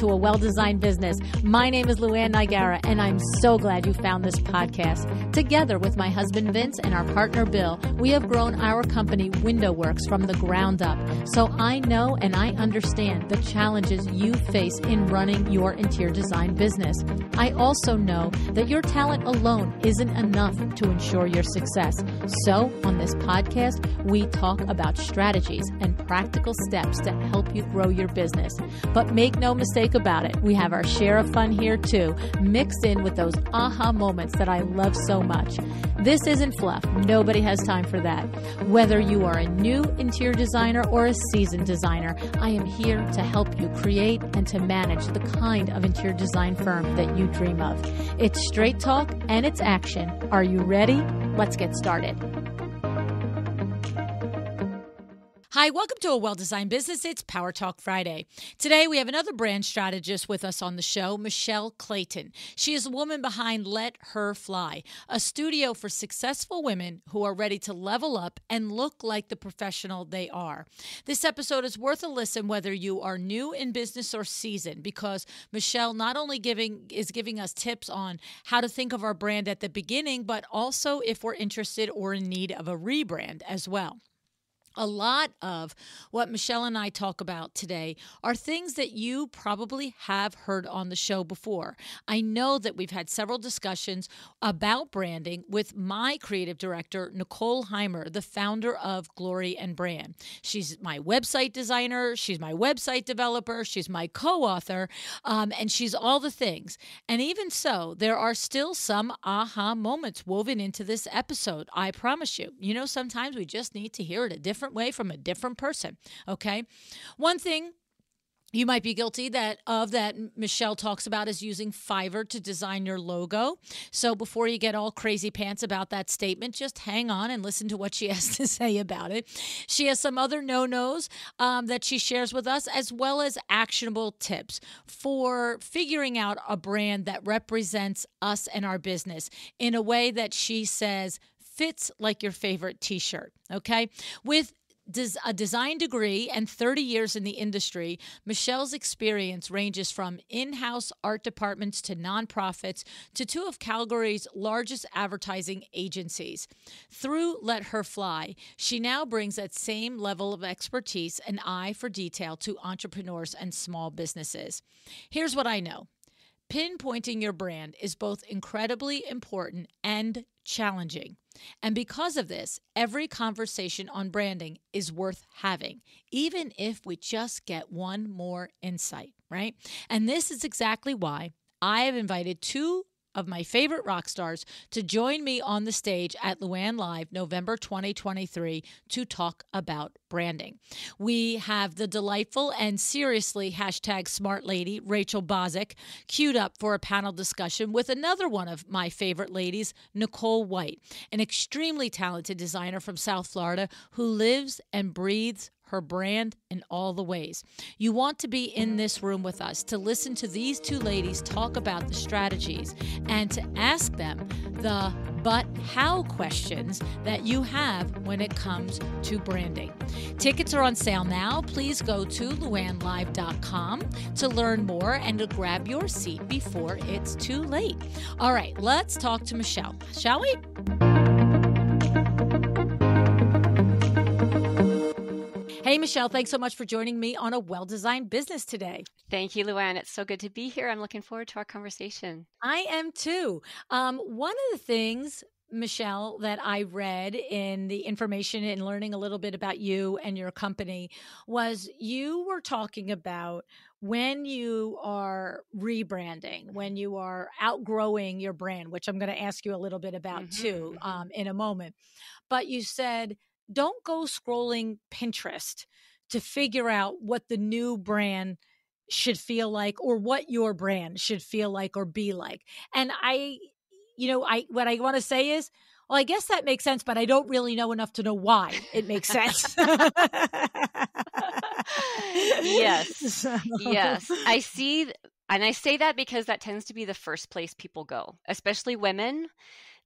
to A Well-Designed Business. My name is Luann Nigara, and I'm so glad you found this podcast. Together with my husband Vince and our partner Bill, we have grown our company Window Works from the ground up. So I know and I understand the challenges you face in running your interior design business. I also know that your talent alone isn't enough to ensure your success. So on this podcast, we talk about strategies and practical steps to help you grow your business. But make no mistake about it, we have our share of fun here too, mixed in with those aha moments that I love so much. This isn't fluff. Nobody has time for that. Whether you are a new interior designer or a seasoned designer, I am here to help you create and to manage the kind of interior design firm that you dream of. It's straight talk and it's action. Are you ready? Let's get started. Hi, welcome to A Well-Designed Business. It's Power Talk Friday. Today, we have another brand strategist with us on the show, Michelle Clayton. She is the woman behind Let Her Fly, a studio for successful women who are ready to level up and look like the professional they are. This episode is worth a listen whether you are new in business or seasoned, because Michelle not only is giving us tips on how to think of our brand at the beginning, but also if we're interested or in need of a rebrand as well. A lot of what Michelle and I talk about today are things that you probably have heard on the show before. I know that we've had several discussions about branding with my creative director, Nicole Heimer, the founder of Glory and Brand. She's my website designer. She's my website developer. She's my co-author, and she's all the things. And even so, there are still some aha moments woven into this episode, I promise you. You know, sometimes we just need to hear it a different way from a different person, okay? One thing you might be guilty that Michelle talks about is using Fiverr to design your logo. So before you get all crazy pants about that statement, just hang on and listen to what she has to say about it. She has some other no-nos that she shares with us, as well as actionable tips for figuring out a brand that represents us and our business in a way that she says fits like your favorite t-shirt, okay? With a design degree and 30 years in the industry, Michelle's experience ranges from in-house art departments to nonprofits to two of Calgary's largest advertising agencies. Through Let Her Fly, she now brings that same level of expertise and eye for detail to entrepreneurs and small businesses. Here's what I know. Pinpointing your brand is both incredibly important and challenging. And because of this, every conversation on branding is worth having, even if we just get one more insight, right? And this is exactly why I have invited two of my favorite rock stars to join me on the stage at Luann Live November 2023 to talk about branding. We have the delightful and seriously #smart lady Rachel Bozik queued up for a panel discussion with another one of my favorite ladies, Nicole White, an extremely talented designer from South Florida who lives and breathes her brand in all the ways. You want to be in this room with us to listen to these two ladies talk about the strategies and to ask them the but how questions that you have when it comes to branding. Tickets are on sale now. Please go to LuannLive.com to learn more and to grab your seat before it's too late. All right, let's talk to Michelle, shall we? Hey, Michelle, thanks so much for joining me on A Well-Designed Business today. Thank you, Luann. It's so good to be here. I'm looking forward to our conversation. I am too. One of the things, Michelle, that I read in the information and learning a little bit about you and your company was you were talking about when you are rebranding, when you are outgrowing your brand, which I'm going to ask you a little bit about too in a moment. But you said, don't go scrolling Pinterest to figure out what the new brand should feel like or what your brand should feel like or be like. And what I want to say is, well, I guess that makes sense, but I don't really know enough to know why it makes sense. Yes. I see. And I say that because that tends to be the first place people go, especially women,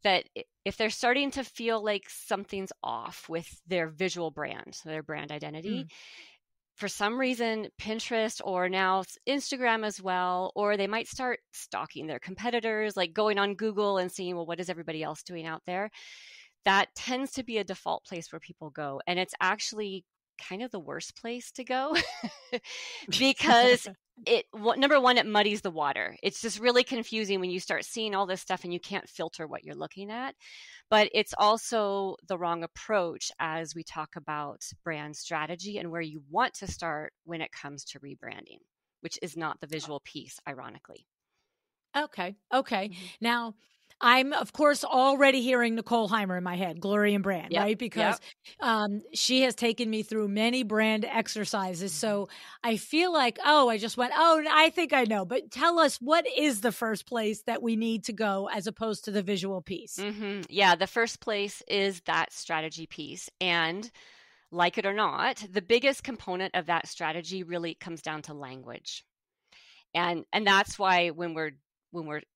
that if they're starting to feel like something's off with their visual brand, so their brand identity, for some reason, Pinterest or now Instagram as well, or they might start stalking their competitors, like going on Google and seeing, well, what is everybody else doing out there? That tends to be a default place where people go. And it's actually kind of the worst place to go because number one, it muddies the water. It's just really confusing when you start seeing all this stuff and you can't filter what you're looking at. But it's also the wrong approach as we talk about brand strategy and where you want to start when it comes to rebranding, which is not the visual piece, ironically. Okay. Mm-hmm. Now, I'm, of course, already hearing Nicole Heimer in my head, Glory and Brand, right? Because she has taken me through many brand exercises. So I feel like, I think I know. But tell us, what is the first place that we need to go as opposed to the visual piece? Mm-hmm. Yeah, the first place is that strategy piece. And like it or not, the biggest component of that strategy really comes down to language. And that's why when we're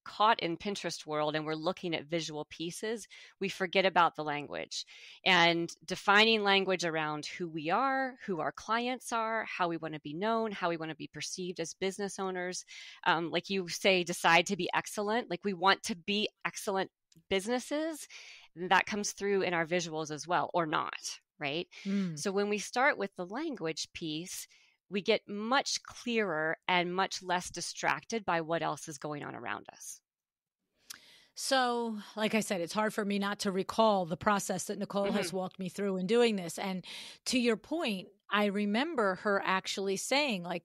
caught in Pinterest world and we're looking at visual pieces, we forget about the language and defining language around who we are, who our clients are, how we want to be known, how we want to be perceived as business owners. Like you say, decide to be excellent. Like we want to be excellent businesses. And that comes through in our visuals as well, or not, right? So when we start with the language piece, we get much clearer and much less distracted by what else is going on around us. So, like I said, it's hard for me not to recall the process that Nicole has walked me through in doing this. And to your point, I remember her actually saying, like,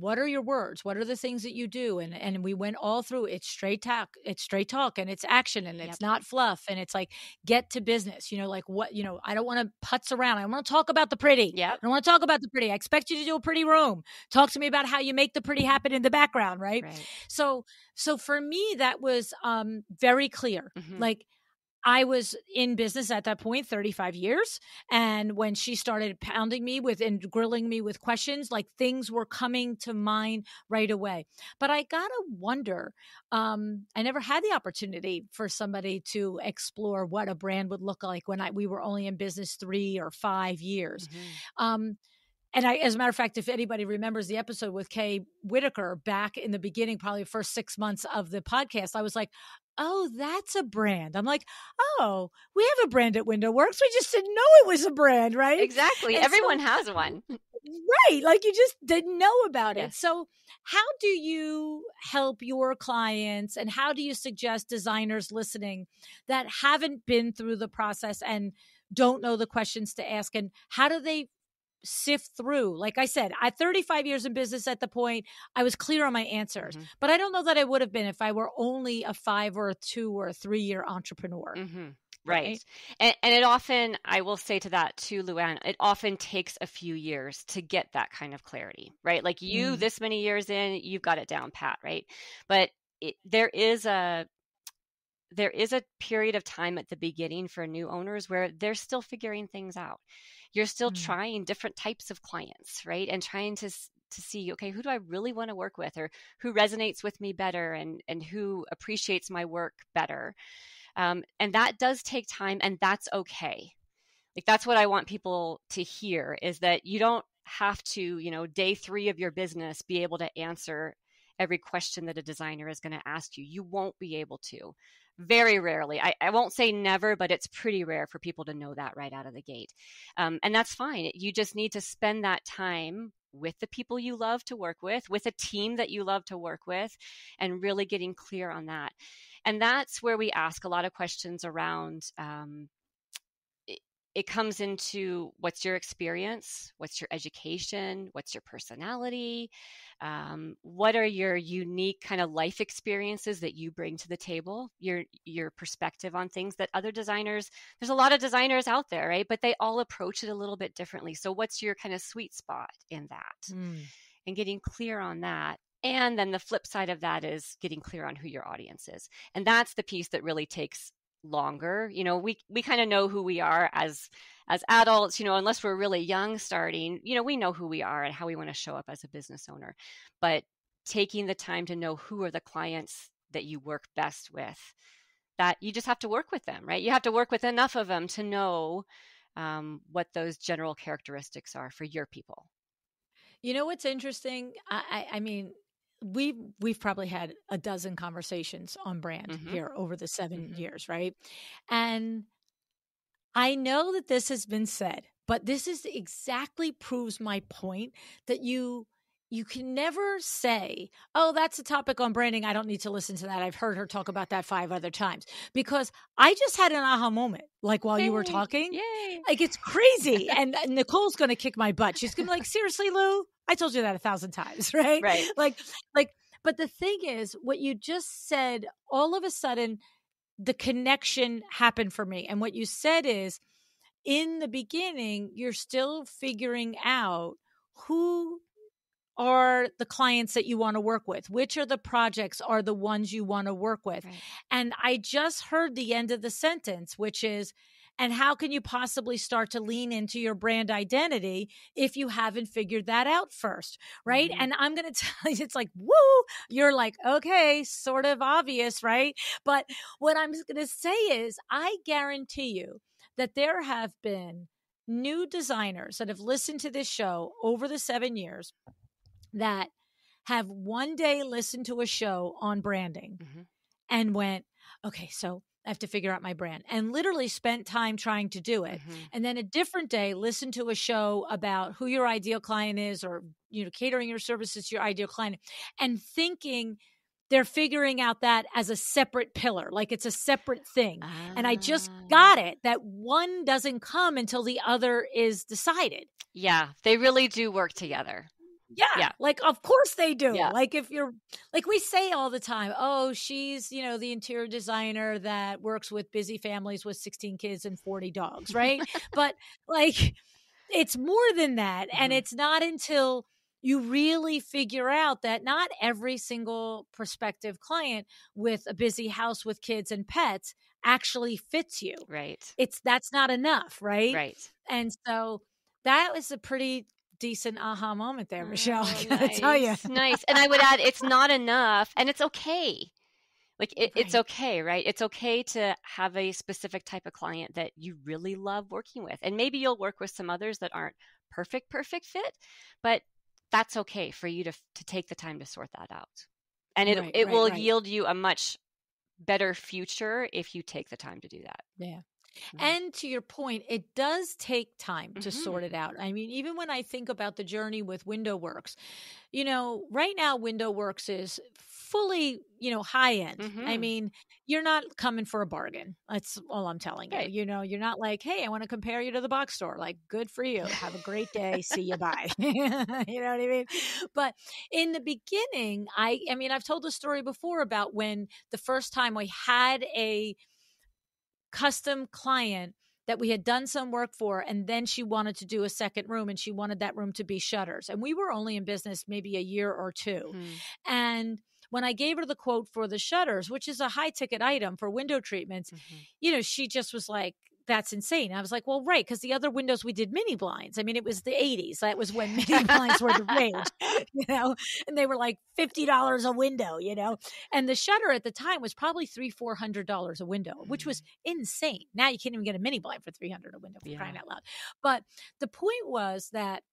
what are your words? What are the things that you do? And we went all through it's straight talk and it's action and it's not fluff. And it's like, get to business, I don't want to putz around. I want to talk about the pretty. I don't want to talk about the pretty. I expect you to do a pretty room. Talk to me about how you make the pretty happen in the background. Right. So for me, that was very clear. Like, I was in business at that point, 35 years. And when she started pounding me with and grilling me with questions, like things were coming to mind right away. But I got to wonder, I never had the opportunity for somebody to explore what a brand would look like when we were only in business 3 or 5 years. And I, as a matter of fact, if anybody remembers the episode with Kay Whitaker back in the beginning, probably the first 6 months of the podcast, I was like, oh, that's a brand. I'm like, oh, we have a brand at Window Works. We just didn't know it was a brand, right? Exactly. And everyone has one. Right. Like you just didn't know about it. So how do you help your clients and how do you suggest designers listening that haven't been through the process and don't know the questions to ask? And how do they sift through? Like I said, I 35 years in business at the point, I was clear on my answers, but I don't know that I would have been if I were only a 5 or 2 or 3 year entrepreneur. Right. And it often, I will say to that too, Luann, it often takes a few years to get that kind of clarity, right? Like you, this many years in, you've got it down pat, right? But there is a period of time at the beginning for new owners where they're still figuring things out. You're still trying different types of clients, right? And trying to see, okay, who do I really want to work with, or who resonates with me better and who appreciates my work better. And that does take time, and that's okay. Like that's what I want people to hear, is that you don't have to, day 3 of your business, be able to answer every question that a designer is going to ask you. You won't be able to. Very rarely. I won't say never, but it's pretty rare for people to know that right out of the gate. And that's fine. You just need to spend that time with the people you love to work with a team that you love to work with, and really getting clear on that. And that's where we ask a lot of questions around, it comes into what's your experience, what's your education, what's your personality, what are your unique kind of life experiences that you bring to the table, your perspective on things that other designers, there's a lot of designers out there, right? But they all approach it a little bit differently. So what's your kind of sweet spot in that? And getting clear on that. And then the flip side of that is getting clear on who your audience is. And that's the piece that really takes longer. We kind of know who we are as adults, unless we're really young starting, we know who we are and how we want to show up as a business owner. But taking the time to know who are the clients that you work best with, that you just have to work with them, right? You have to work with enough of them to know what those general characteristics are for your people. You know, what's interesting? I mean, we've probably had a dozen conversations on brand here over the 7 years, right? And I know that this has been said, but this is exactly proves my point that you can never say, oh, that's a topic on branding. I don't need to listen to that. I've heard her talk about that 5 other times, because I just had an aha moment, like while you were talking. Yay. Like, it's crazy. And Nicole's going to kick my butt. She's going to be like, seriously, Lou, I told you that 1,000 times, right? Right. Like, but the thing is, what you just said, all of a sudden, the connection happened for me. And what you said is, in the beginning, you're still figuring out who are the clients that you want to work with? Which are the projects are the ones you want to work with? Right. And I just heard the end of the sentence, which is, and how can you possibly start to lean into your brand identity if you haven't figured that out first, right? And I'm going to tell you, it's like, woo, you're like, okay, sort of obvious, right? But what I'm going to say is, I guarantee you that there have been new designers that have listened to this show over the 7 years that have one day listened to a show on branding and went, okay, so I have to figure out my brand, and literally spent time trying to do it. And then a different day, listened to a show about who your ideal client is, or, you know, catering your services to your ideal client, and thinking they're figuring out that as a separate pillar, like it's a separate thing. And I just got it that one doesn't come until the other is decided. Yeah, they really do work together. Yeah. Like, of course they do. Yeah. Like, if you're like, we say all the time, oh, she's, you know, the interior designer that works with busy families with 16 kids and 40 dogs. Right. But like, it's more than that. And it's not until you really figure out that not every single prospective client with a busy house with kids and pets actually fits you. Right. That's not enough. Right. Right. And so that was a pretty decent aha moment there, Michelle. Nice. I tell you. Nice. And I would add, it's not enough, and it's okay. Like, it's okay, right? It's okay to have a specific type of client that you really love working with. And maybe you'll work with some others that aren't perfect fit, but that's okay for you to take the time to sort that out. And it will yield you a much better future if you take the time to do that. Yeah. And to your point, it does take time to sort it out. I mean, even when I think about the journey with Window Works, you know, right now Window Works is fully, you know, high end. I mean, you're not coming for a bargain. That's all I'm telling you. You know, you're not like, hey, I want to compare you to the box store. Like, good for you. Have a great day. See you. Bye. You know what I mean? But in the beginning, I mean, I've told the story before about when the first time we had a custom client that we had done some work for, and then she wanted to do a second room, and she wanted that room to be shutters. And we were only in business maybe a year or two. And when I gave her the quote for the shutters, which is a high ticket item for window treatments, you know, she just was like, that's insane. I was like, well, right. Cause the other windows, we did mini blinds. I mean, it was the 80s. That was when mini blinds were the rage, you know, and they were like $50 a window, you know, and the shutter at the time was probably $400 a window, which was insane. Now you can't even get a mini blind for $300 a window, for crying out loud. But the point was that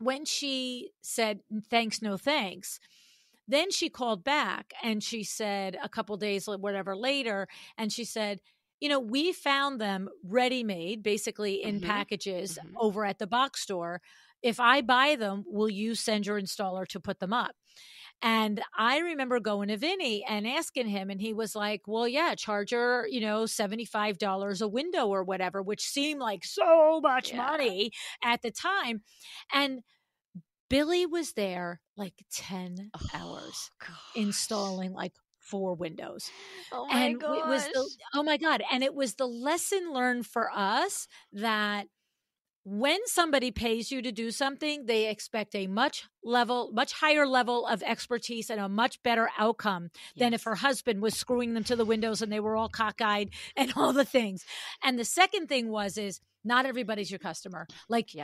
when she said, thanks, no thanks, then she called back and she said a couple days, whatever later. And she said, you know, we found them ready-made, basically in packages over at the box store. If I buy them, will you send your installer to put them up? And I remember going to Vinny and asking him, and he was like, well, yeah, charge her, you know, $75 a window or whatever, which seemed like so much money at the time. And Billy was there like 10 hours installing like 4 windows. Oh my gosh. It was oh my God. And it was the lesson learned for us that when somebody pays you to do something, they expect a much higher level of expertise and a much better outcome than if her husband was screwing them to the windows and they were all cockeyed and all the things. And the second thing is not everybody's your customer. Like,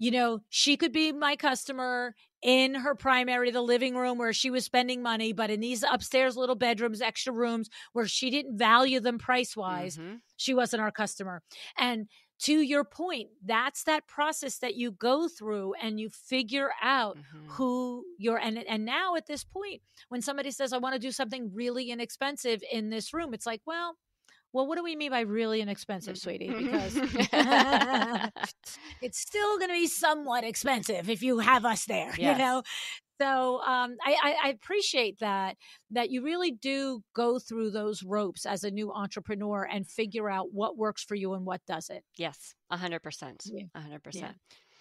you know, she could be my customer in her primary, the living room where she was spending money, but in these upstairs little bedrooms, extra rooms where she didn't value them price-wise, she wasn't our customer. And to your point, that's that process that you go through and you figure out who you're, and now at this point, when somebody says, I want to do something really inexpensive in this room, it's like, well, what do we mean by really inexpensive, sweetie? Because it's still going to be somewhat expensive if you have us there, you know? So I appreciate that you really do go through those ropes as a new entrepreneur and figure out what works for you and what doesn't. Yes, 100%. 100%.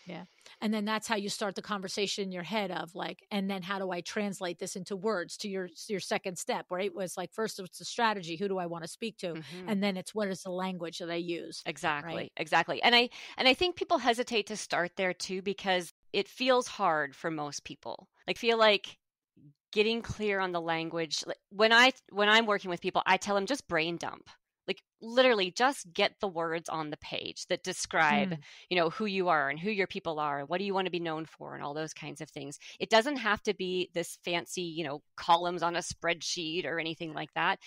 Yeah. And then that's how you start the conversation in your head of like, and then how do I translate this into words to your second step, right? It was like, first it's the strategy. Who do I want to speak to? And then it's what is the language that I use? Exactly. Right? Exactly. And I think people hesitate to start there too, because it feels hard for most people. Like feel like getting clear on the language. When I'm working with people, I tell them just brain dump. Like literally just get the words on the page that describe, you know, who you are and who your people are and what do you want to be known for and all those kinds of things. It doesn't have to be this fancy, you know, columns on a spreadsheet or anything like that.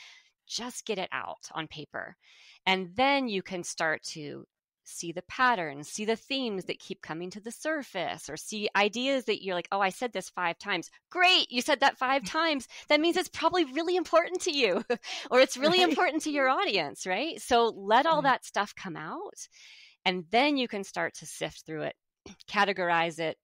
Just get it out on paper. And then you can start to see the patterns, see the themes that keep coming to the surface, or see ideas that you're like, oh, I said this 5 times. Great. You said that 5 times. That means it's probably really important to you or it's really important to your audience, right? So let all that stuff come out and then you can start to sift through it, categorize it,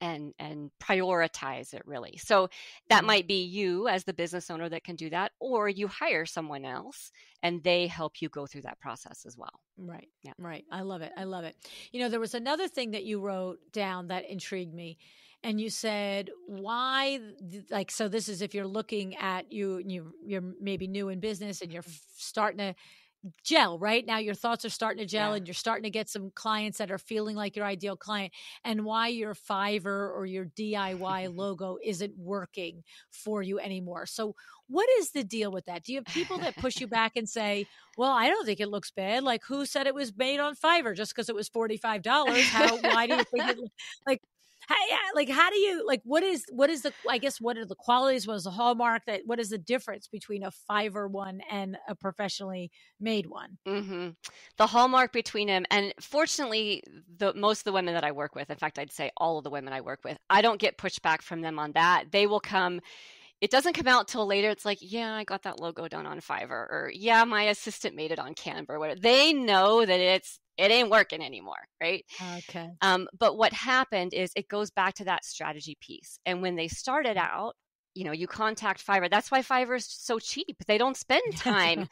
and prioritize it really. So that might be you as the business owner that can do that, or you hire someone else and they help you go through that process as well. Right. Yeah. Right. I love it. I love it. You know, there was another thing that you wrote down that intrigued me. And you said, why, like, so this is if you're looking at you're maybe new in business and you're starting to gel, right? Now your thoughts are starting to gel and you're starting to get some clients that are feeling like your ideal client, and why your Fiverr or your DIY logo isn't working for you anymore. So what is the deal with that? Do you have people that push you back and say, well, I don't think it looks bad. Like, who said it was made on Fiverr just because it was $45? Why do you think it what are the qualities? What is the hallmark? What is the difference between a Fiverr one and a professionally made one? Mm-hmm. The hallmark between them, and fortunately, most of the women that I work with, in fact, I'd say all of the women I work with, I don't get pushback from them on that. They will come. It doesn't come out till later. It's like, yeah, I got that logo done on Fiverr, or yeah, my assistant made it on Canva, or whatever. They know that it ain't working anymore, right? Okay. But what happened is it goes back to that strategy piece. And when they started out, you know, you contact Fiverr. That's why Fiverr is so cheap. They don't spend time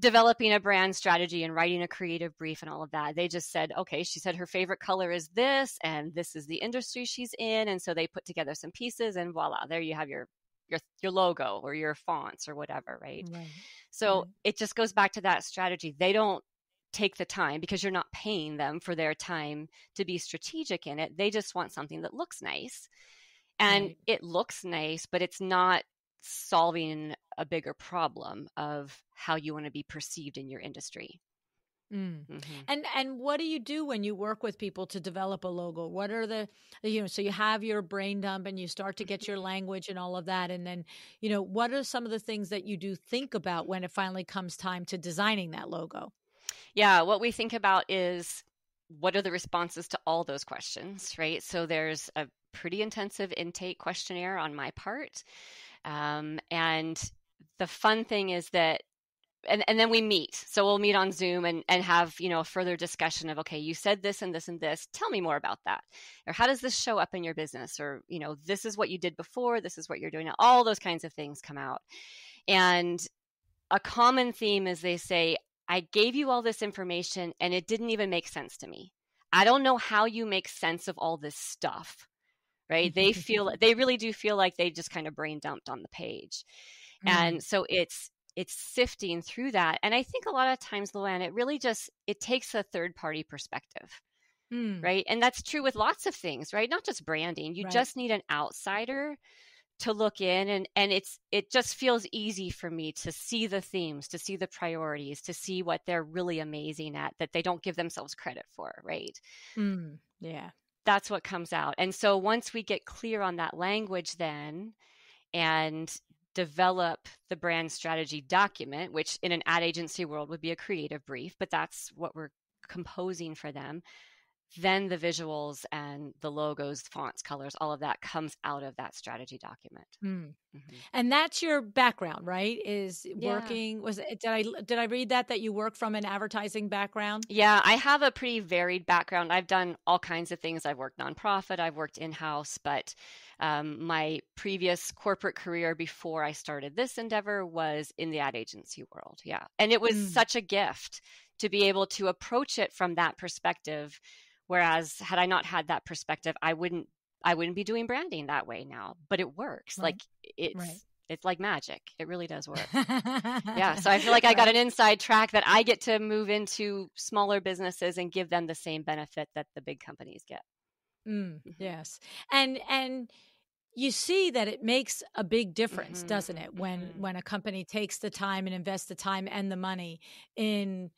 developing a brand strategy and writing a creative brief and all of that. They just said, okay, she said her favorite color is this, and this is the industry she's in. And so they put together some pieces and voila, there you have your logo or your fonts or whatever, right? So it just goes back to that strategy. They don't take the time because you're not paying them for their time to be strategic in it. They just want something that looks nice. And it looks nice, but it's not solving a bigger problem of how you want to be perceived in your industry. And what do you do when you work with people to develop a logo? What are the, you know, so you have your brain dump and you start to get your language and all of that. And then, you know, what are some of the things that you do think about when it finally comes time to designing that logo? Yeah. What we think about is what are the responses to all those questions, right? So there's a pretty intensive intake questionnaire on my part. And the fun thing is that and then we meet. So we'll meet on Zoom and have, you know, a further discussion of, okay, you said this and this and this. Tell me more about that. Or how does this show up in your business? Or, you know, this is what you did before. This is what you're doing now. All those kinds of things come out. And a common theme is they say, I gave you all this information and it didn't even make sense to me. I don't know how you make sense of all this stuff, right? They really do feel like they just kind of brain dumped on the page. And so it's sifting through that. And I think a lot of times, Luann, it really just, it takes a third party perspective, right? And that's true with lots of things, right? Not just branding. You just need an outsider to look in and it just feels easy for me to see the themes, to see the priorities, to see what they're really amazing at that they don't give themselves credit for, right? Yeah. that's what comes out. And so once we get clear on that language then and develop the brand strategy document, which in an ad agency world would be a creative brief, but that's what we're composing for them, then the visuals and the logos, fonts, colors, all of that comes out of that strategy document. Mm. Mm-hmm. And that's your background, right? Is working, did I read that you work from an advertising background? Yeah, I have a pretty varied background. I've done all kinds of things. I've worked nonprofit, I've worked in-house, but my previous corporate career before I started this endeavor was in the ad agency world. Yeah. And it was such a gift to be able to approach it from that perspective. Whereas had I not had that perspective, I wouldn't be doing branding that way now, but it works. Right. Like it's like magic. It really does work. Yeah. So I feel like I got an inside track that I get to move into smaller businesses and give them the same benefit that the big companies get. Mm, yes. And you see that it makes a big difference, mm-hmm. doesn't it? When a company takes the time and invests the time and the money in,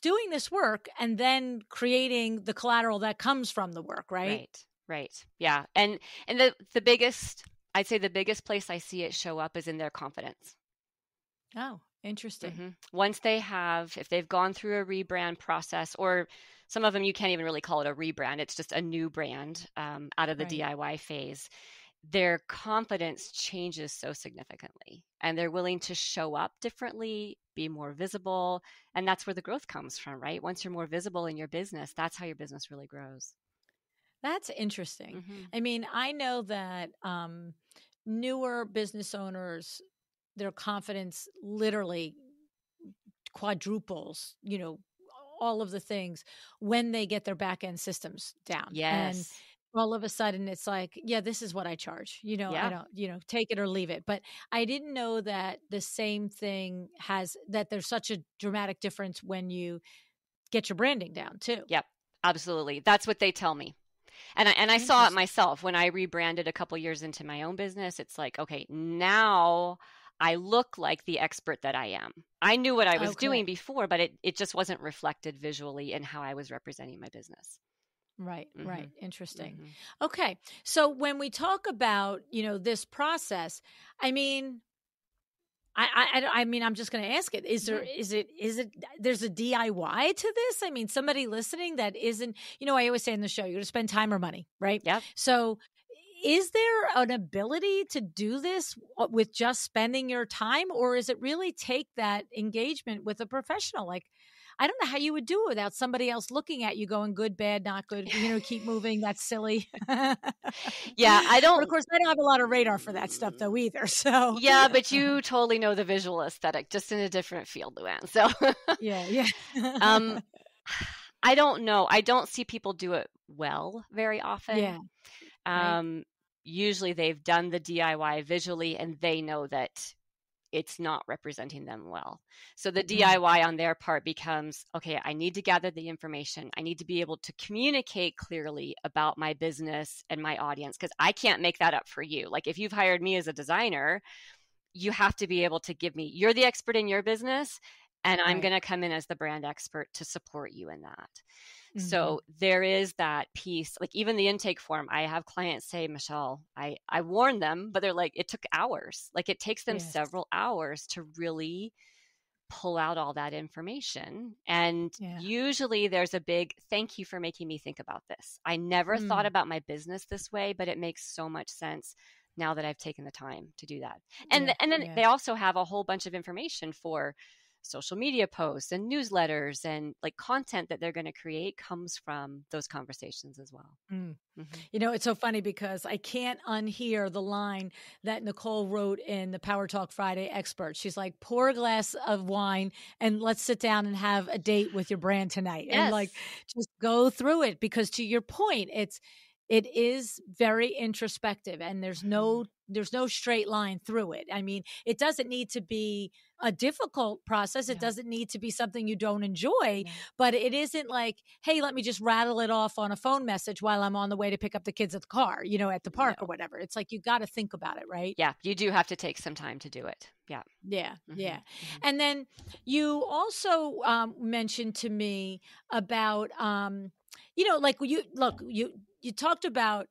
doing this work and then creating the collateral that comes from the work, right? Yeah. And the biggest place I see it show up is in their confidence. Oh, interesting. Mm-hmm. Once they have, if they've gone through a rebrand process, or some of them, you can't even really call it a rebrand. It's just a new brand out of the DIY phase. Their confidence changes so significantly, and they're willing to show up differently, be more visible. And that's where the growth comes from, right? Once you're more visible in your business, that's how your business really grows. That's interesting. Mm-hmm. I mean, I know that newer business owners, their confidence literally quadruples, you know, all of the things when they get their back-end systems down. Yes. And all of a sudden it's like, yeah, this is what I charge, you know, I don't, you know, take it or leave it. But I didn't know that the same thing that there's such a dramatic difference when you get your branding down too. Yep, absolutely. That's what they tell me. And I saw it myself when I rebranded a couple years into my own business. It's like, okay, now I look like the expert that I am. I knew what I was doing before, but it just wasn't reflected visually in how I was representing my business. Right. Mm-hmm. Right. Interesting. Mm-hmm. Okay. So when we talk about, you know, this process, I mean, I'm just going to ask it, there's a DIY to this? I mean, somebody listening that isn't, you know, I always say in the show, you're going to spend time or money, right? Yeah. So is there an ability to do this with just spending your time, or is it really take that engagement with a professional? Like, I don't know how you would do it without somebody else looking at you going, good, bad, not good, you know, keep moving. That's silly. But of course, I don't have a lot of radar for that stuff though either. So yeah, but you totally know the visual aesthetic, just in a different field, Luann. So I don't know. I don't see people do it well very often. Yeah. Usually they've done the DIY visually and they know that it's not representing them well. So the DIY on their part becomes, okay, I need to gather the information. I need to be able to communicate clearly about my business and my audience, because I can't make that up for you. Like if you've hired me as a designer, you have to be able to give me, you're the expert in your business, and I'm going to come in as the brand expert to support you in that. Mm-hmm. So there is that piece, like even the intake form, I have clients say, Michelle, I warn them, but they're like, it took hours. Like it takes them several hours to really pull out all that information. And usually there's a big, thank you for making me think about this. I never thought about my business this way, but it makes so much sense now that I've taken the time to do that. And then they also have a whole bunch of information for social media posts and newsletters, and like content that they're going to create comes from those conversations as well. Mm. Mm-hmm. You know, it's so funny because I can't unhear the line that Nicole wrote in the Power Talk Friday Expert. She's like, pour a glass of wine and let's sit down and have a date with your brand tonight. Yes. And like, just go through it, because to your point, it is very introspective, and there's no straight line through it. I mean, it doesn't need to be a difficult process. It doesn't need to be something you don't enjoy, but it isn't like, hey, let me just rattle it off on a phone message while I'm on the way to pick up the kids at the car, you know, at the park or whatever. It's like, you got to think about it, right? Yeah. You do have to take some time to do it. Yeah. Yeah. Mm-hmm. Yeah. Mm-hmm. And then you also mentioned to me about, you know, like you look, you talked about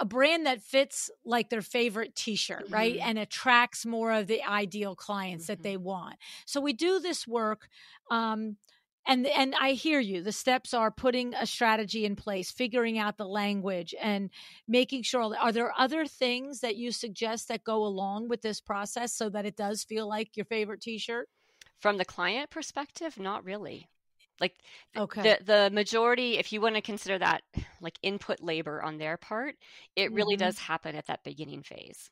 a brand that fits like their favorite t-shirt, mm-hmm. right? And attracts more of the ideal clients mm-hmm. that they want. So we do this work. And I hear you, the steps are putting a strategy in place, figuring out the language and making sure, are there other things that you suggest that go along with this process so that it does feel like your favorite t-shirt? From the client perspective, not really. Like okay. the majority, if you want to consider that like input labor on their part, it really mm-hmm. does happen at that beginning phase.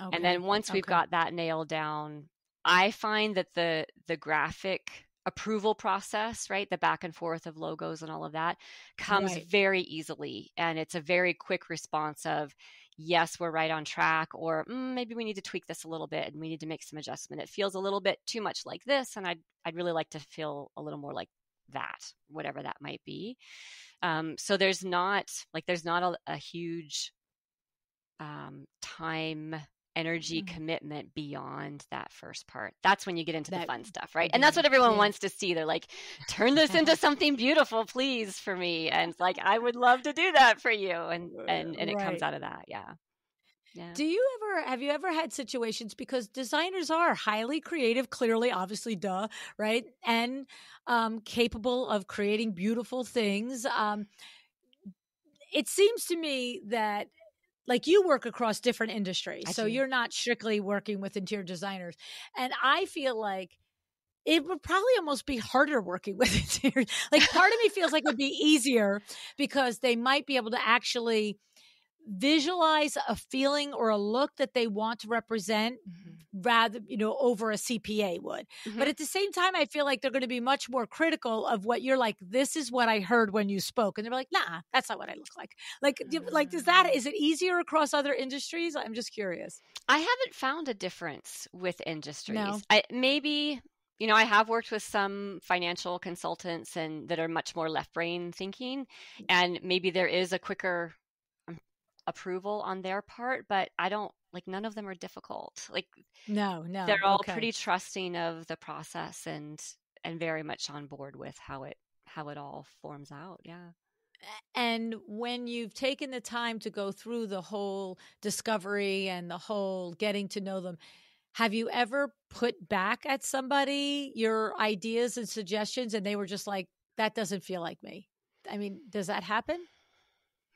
Okay. And then once we've okay. got that nailed down, I find that the graphic approval process, right, the back and forth of logos and all of that comes right. very easily. And it's a very quick response of, yes, we're right on track, or maybe we need to tweak this a little bit and we need to make some adjustment. It feels a little bit too much like this. And I'd really like to feel a little more like that, whatever that might be. So there's not a huge time, energy mm-hmm. commitment beyond that first part. That's when you get into the fun stuff, right? And that's what everyone yeah. wants to see. They're like, turn this into something beautiful, please, for me. And like, I would love to do that for you. And it right. comes out of that. Yeah. Yeah. Have you ever had situations, because designers are highly creative, clearly, obviously, duh, right? And capable of creating beautiful things. It seems to me that, like, you work across different industries, so you're not strictly working with interior designers. And I feel like it would probably almost be harder working with interior. Like, part of me feels like it would be easier because they might be able to actually visualize a feeling or a look that they want to represent mm-hmm. rather, you know, over a CPA would. Mm-hmm. But at the same time, I feel like they're going to be much more critical of what you're like, this is what I heard when you spoke. And they're like, nah, that's not what I look like. Like, is it easier across other industries? I'm just curious. I haven't found a difference with industries. No. Maybe, you know, I have worked with some financial consultants and that are much more left brain thinking, and maybe there is a quicker approval on their part, but I don't, like, none of them are difficult. Like, no, they're all okay. pretty trusting of the process and very much on board with how it all forms out. Yeah. And when you've taken the time to go through the whole discovery and the whole getting to know them, have you ever put back at somebody your ideas and suggestions and they were just like, that doesn't feel like me? I mean, does that happen?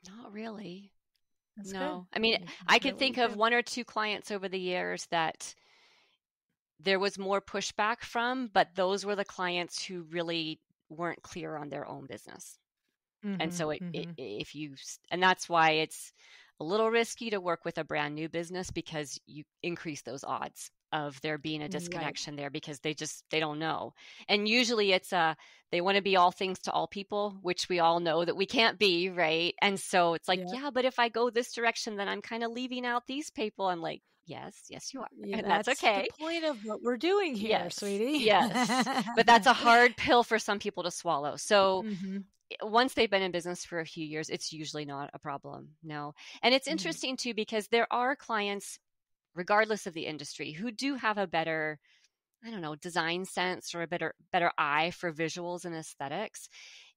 Not really. That's no, good. I mean, I can think of one or two clients over the years that there was more pushback from, but those were the clients who really weren't clear on their own business. Mm-hmm, and so and that's why it's a little risky to work with a brand new business, because you increase those odds of there being a disconnection right. there, because they don't know. And usually it's they want to be all things to all people, which we all know that we can't be, right? And so it's like, yeah but if I go this direction, then I'm kind of leaving out these people. I'm like, yes, you are. Yeah, and that's okay. That's the point of what we're doing here, sweetie. Yes. But that's a hard pill for some people to swallow. So mm-hmm. once they've been in business for a few years, it's usually not a problem. No. And it's interesting mm-hmm. too, because there are clients, regardless of the industry, who do have a better, I don't know, design sense or a better eye for visuals and aesthetics.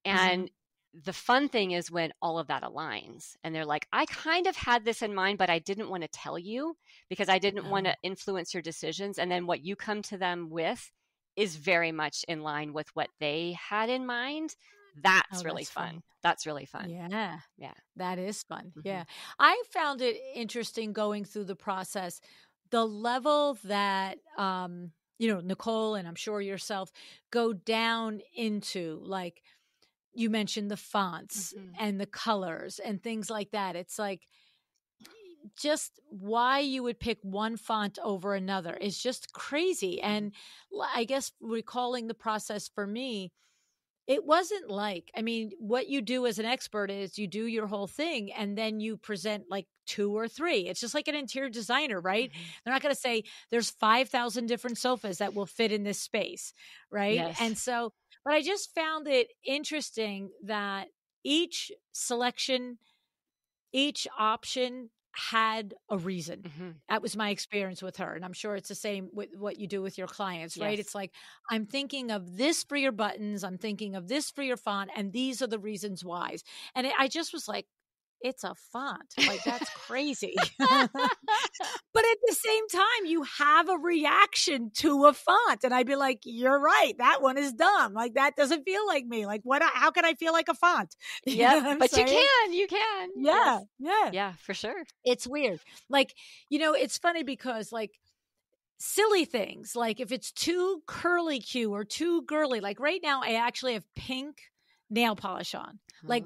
And mm-hmm. the fun thing is when all of that aligns and they're like, I kind of had this in mind, but I didn't want to tell you because I didn't want to influence your decisions. And then what you come to them with is very much in line with what they had in mind. That's really fun. That's really fun. Yeah. Yeah. That is fun. Mm-hmm. Yeah. I found it interesting going through the process, the level that, you know, Nicole, and I'm sure yourself, go down into, like, you mentioned the fonts mm-hmm. and the colors and things like that. It's like, just why you would pick one font over another is just crazy. And I guess recalling the process for me, it wasn't like, I mean, what you do as an expert is you do your whole thing and then you present like 2 or 3. It's just like an interior designer, right? Mm-hmm. They're not going to say there's 5,000 different sofas that will fit in this space, right? Yes. And so, but I just found it interesting that each selection, each option had a reason. Mm-hmm. That was my experience with her. And I'm sure it's the same with what you do with your clients, right? Yes. It's like, I'm thinking of this for your buttons. I'm thinking of this for your font. And these are the reasons why. And I just was like, it's a font. Like, that's crazy. But at the same time, you have a reaction to a font. And I'd be like, you're right. That one is dumb. Like, that doesn't feel like me. Like, what? How can I feel like a font? Yeah, but saying? You can. Yeah, yes. Yeah. Yeah, for sure. It's weird. Like, you know, it's funny because, like, silly things, like if it's too curly Q or too girly, like right now, I actually have pink nail polish on. Like,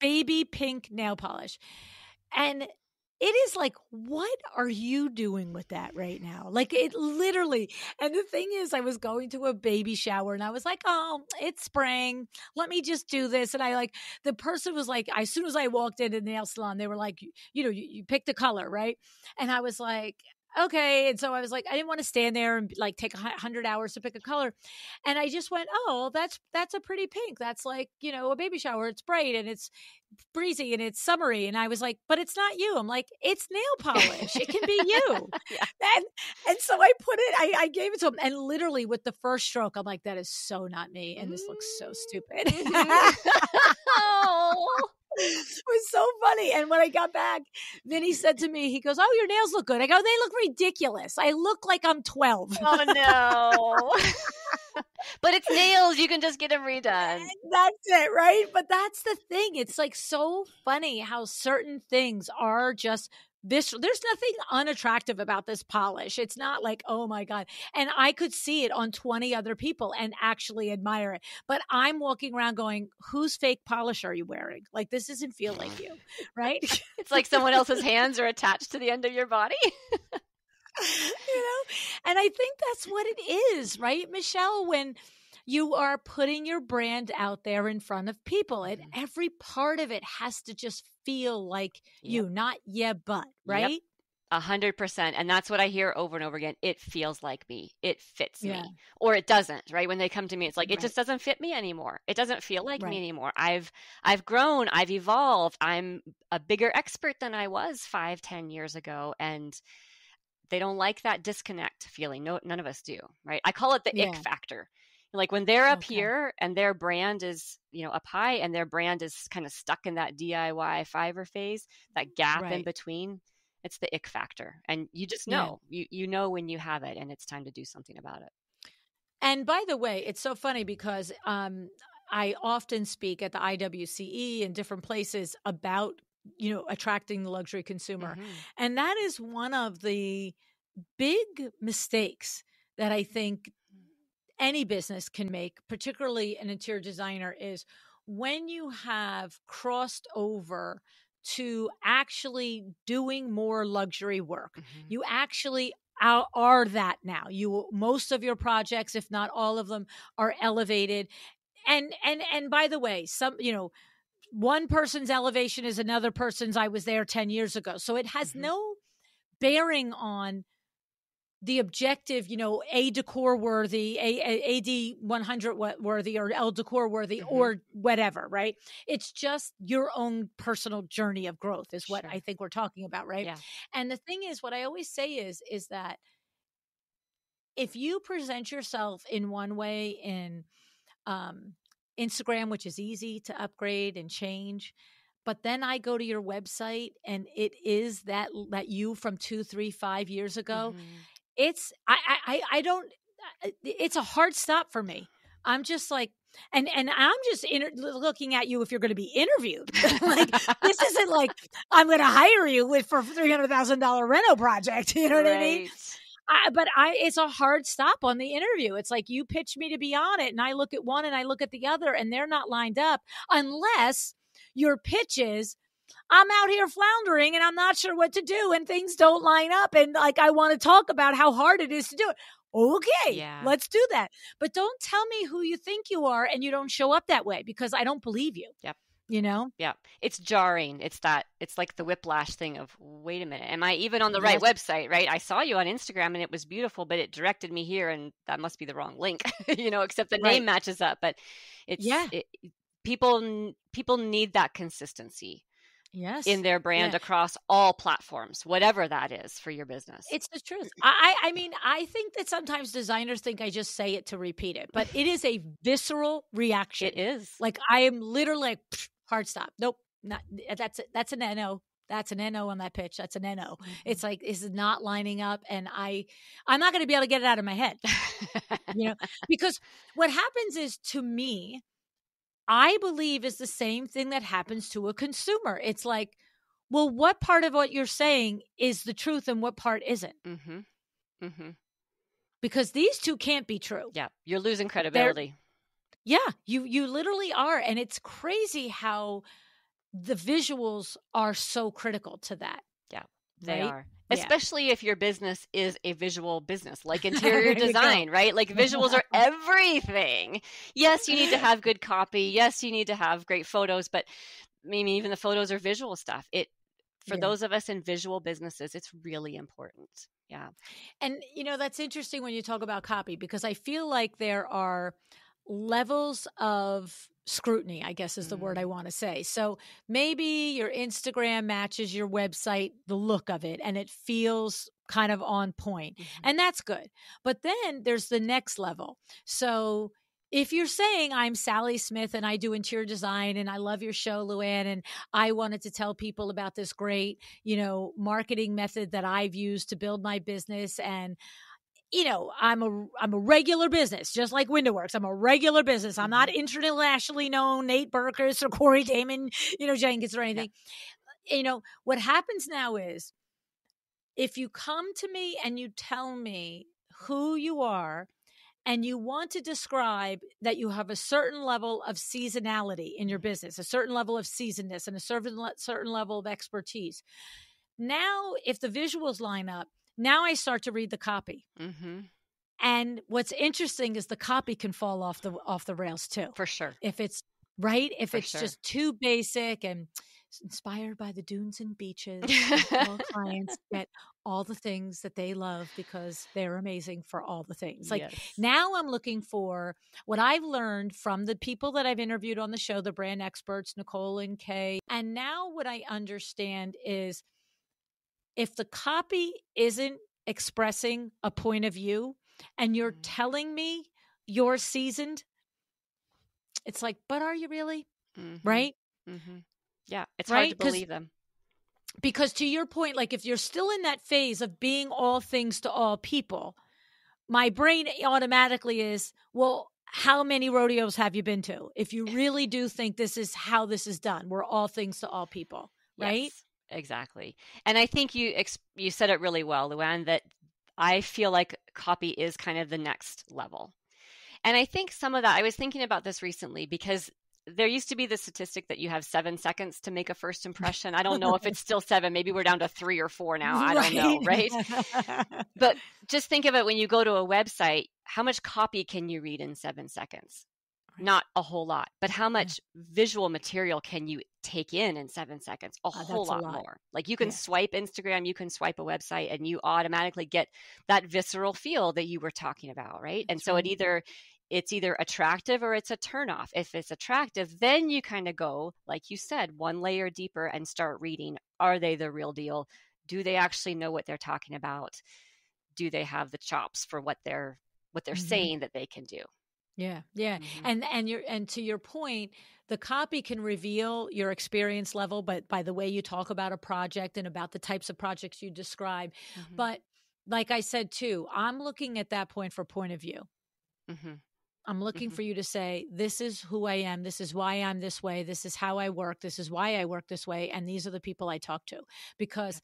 baby pink nail polish. And it is like, what are you doing with that right now? Like, it literally, and the thing is, I was going to a baby shower and I was like, oh, it's spring. Let me just do this. And I like, the person was like, as soon as I walked into the nail salon, they were like, you know, you pick the color, right? And I was like, okay. And so I was like, I didn't want to stand there and like take 100 hours to pick a color. And I just went, oh, that's a pretty pink. That's like, you know, a baby shower. It's bright and it's breezy and it's summery. And I was like, but it's not you. I'm like, it's nail polish. It can be you. Yeah. And so I put it, I gave it to him. And literally with the first stroke, I'm like, that is so not me. And this looks so stupid. Mm-hmm. Oh. It was so funny. And when I got back, Vinny said to me, he goes, oh, your nails look good. I go, they look ridiculous. I look like I'm 12. Oh, no. But it's nails. You can just get them redone. That's it, right? But that's the thing. It's like so funny how certain things are just this. There's nothing unattractive about this polish. It's not like, oh my God. And I could see it on 20 other people and actually admire it. But I'm walking around going, whose fake polish are you wearing? Like, this doesn't feel like you, right? It's like someone else's hands are attached to the end of your body. You know? And I think that's what it is, right, Michelle? When you are putting your brand out there in front of people, and every part of it has to just feel like you, not yeah, but, right? 100%. And that's what I hear over and over again. It feels like me. It fits me. Or it doesn't, right? When they come to me, it's like, it just doesn't fit me anymore. It doesn't feel like me anymore. I've grown, I've evolved. I'm a bigger expert than I was 5-10 years ago. And they don't like that disconnect feeling. No, none of us do, right? I call it the ick factor. Like when they're up here and their brand is, you know, up high and their brand is kind of stuck in that DIY Fiverr phase, that gap in between, it's the ick factor. And you just know, you know when you have it and it's time to do something about it. And by the way, it's so funny because I often speak at the IWCE and different places about, you know, attracting the luxury consumer. Mm-hmm. And that is one of the big mistakes that I think any business can make, particularly an interior designer, is when you have crossed over to actually doing more luxury work, you actually are that now. You, most of your projects, if not all of them, are elevated. And by the way, some, you know, one person's elevation is another person's. I was there 10 years ago. So it has no bearing on the objective, you know, A decor worthy, AD 100 worthy, or L decor worthy, or whatever, right? It's just your own personal journey of growth is what I think we're talking about, right? Yeah. And the thing is, what I always say is that if you present yourself in one way in Instagram, which is easy to upgrade and change, but then I go to your website and it is that you from 2, 3, 5 years ago, it's, I don't, it's a hard stop for me. I'm just like, and I'm just looking at you if you're going to be interviewed. Like, this isn't like, I'm going to hire you for $300,000 reno project. You know what I mean? But it's a hard stop on the interview. It's like, you pitch me to be on it and I look at one and I look at the other and they're not lined up unless your pitches, I'm out here floundering and I'm not sure what to do and things don't line up. And like, I want to talk about how hard it is to do it. Okay, let's do that. But don't tell me who you think you are and you don't show up that way, because I don't believe you. Yep. You know? Yeah. It's jarring. It's like the whiplash thing of, wait a minute, am I even on the right website, right? I saw you on Instagram and it was beautiful, but it directed me here and that must be the wrong link, you know, except the name matches up. But it's, people need that consistency. yes, in their brand, yeah, across all platforms, whatever that is for your business. It's the truth. I mean, I think that sometimes designers think I just say it to repeat it, but it is a visceral reaction. It is. Like, I am literally like, hard stop. Nope. Not, that's an NO. That's an NO on that pitch. That's an NO. It's like, it's not lining up. And I'm not going to be able to get it out of my head, you know, because what happens is, to me, I believe is the same thing that happens to a consumer. It's like, well, what part of what you're saying is the truth and what part isn't? Mm-hmm. Mm-hmm. Because these two can't be true. Yeah. You're losing credibility. You literally are. And it's crazy how the visuals are so critical to that. Yeah, they are. Especially if your business is a visual business, like interior design, right? Like, visuals are everything. Yes, you need to have good copy. Yes, you need to have great photos, but I mean, even the photos are visual stuff. For those of us in visual businesses, it's really important. Yeah. And, you know, that's interesting when you talk about copy, because I feel like there are levels of scrutiny, I guess, is the word I want to say. So maybe your Instagram matches your website, the look of it, and it feels kind of on point. Mm-hmm. And that's good. But then there's the next level. So if you're saying, I'm Sally Smith and I do interior design and I love your show, Luann, and I wanted to tell people about this great, you know, marketing method that I've used to build my business, and you know, I'm a regular business, just like Window Works. I'm a regular business. I'm not internationally known Nate Burkus or Corey Damon, you know, Jenkins or anything. Yeah. You know, what happens now is, if you come to me and you tell me who you are and you want to describe that you have a certain level of seasonality in your business, a certain level of seasonedness, and a certain level of expertise. Now, if the visuals line up, now I start to read the copy. Mm-hmm. And what's interesting is the copy can fall off the rails too. For sure. If it's right, if it's just too basic and inspired by the dunes and beaches, all clients get all the things that they love because they're amazing for all the things. Like, now I'm looking for what I've learned from the people that I've interviewed on the show, the brand experts, Nicole and Kay. And now what I understand is, if the copy isn't expressing a point of view and you're telling me you're seasoned, it's like, but are you really? Mm-hmm. Right? Mm-hmm. Yeah. It's hard to believe them. Because to your point, like, if you're still in that phase of being all things to all people, my brain automatically is, well, how many rodeos have you been to? If you really do think this is how this is done, we're all things to all people, right? Yes. Exactly. And I think you said it really well, Luann, that I feel like copy is kind of the next level. And I think some of that, I was thinking about this recently, because there used to be the statistic that you have 7 seconds to make a first impression. I don't know if it's still 7, maybe we're down to 3 or 4 now. I don't know. Right. But just think of it, when you go to a website, how much copy can you read in 7 seconds? Not a whole lot, but how much visual material can you take in 7 seconds? A whole lot more. Like, you can swipe Instagram, you can swipe a website, and you automatically get that visceral feel that you were talking about, right? That's so it's either attractive or it's a turnoff. If it's attractive, then you kind of go, like you said, one layer deeper and start reading. Are they the real deal? Do they actually know what they're talking about? Do they have the chops for what they're saying that they can do? Yeah. Yeah. Mm-hmm. And to your point, the copy can reveal your experience level, but by the way you talk about a project and about the types of projects you describe. Mm-hmm. But like I said, too, I'm looking at that point for point of view. Mm-hmm. I'm looking for you to say, this is who I am. This is why I'm this way. This is how I work. This is why I work this way. And these are the people I talk to, because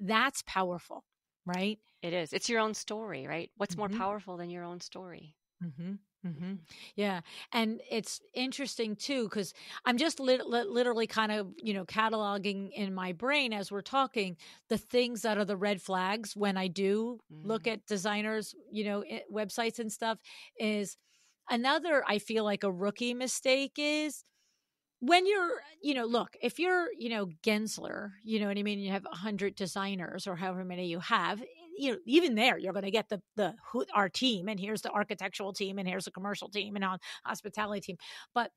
that's powerful, right? It is. It's your own story, right? What's more powerful than your own story? Mm-hmm. Mm-hmm. Yeah. And it's interesting too, because I'm just literally kind of, you know, cataloging in my brain as we're talking the things that are the red flags when I do look at designers, you know, websites and stuff. Is another, I feel like a rookie mistake is when you're, you know, look, if you're, you know, Gensler, you know what I mean? You have 100 designers or however many you have. You know, even there, you're going to get our team, and here's the architectural team, and here's the commercial team, and on hospitality team. But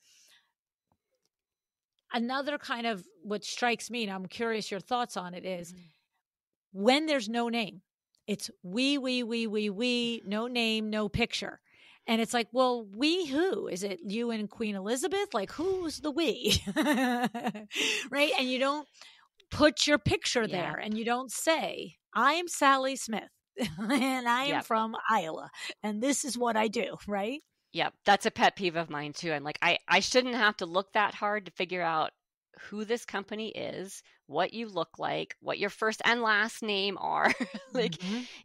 another kind of what strikes me, and I'm curious your thoughts on it, is when there's no name, it's we, no name, no picture. And it's like, well, we who? Is it you and Queen Elizabeth? Like, who's the we? Right? And you don't put your picture there, and you don't say, I am Sally Smith and I am from Iowa and this is what I do, right? Yep. That's a pet peeve of mine too. I'm like, I shouldn't have to look that hard to figure out who this company is, what you look like, what your first and last name are. Like,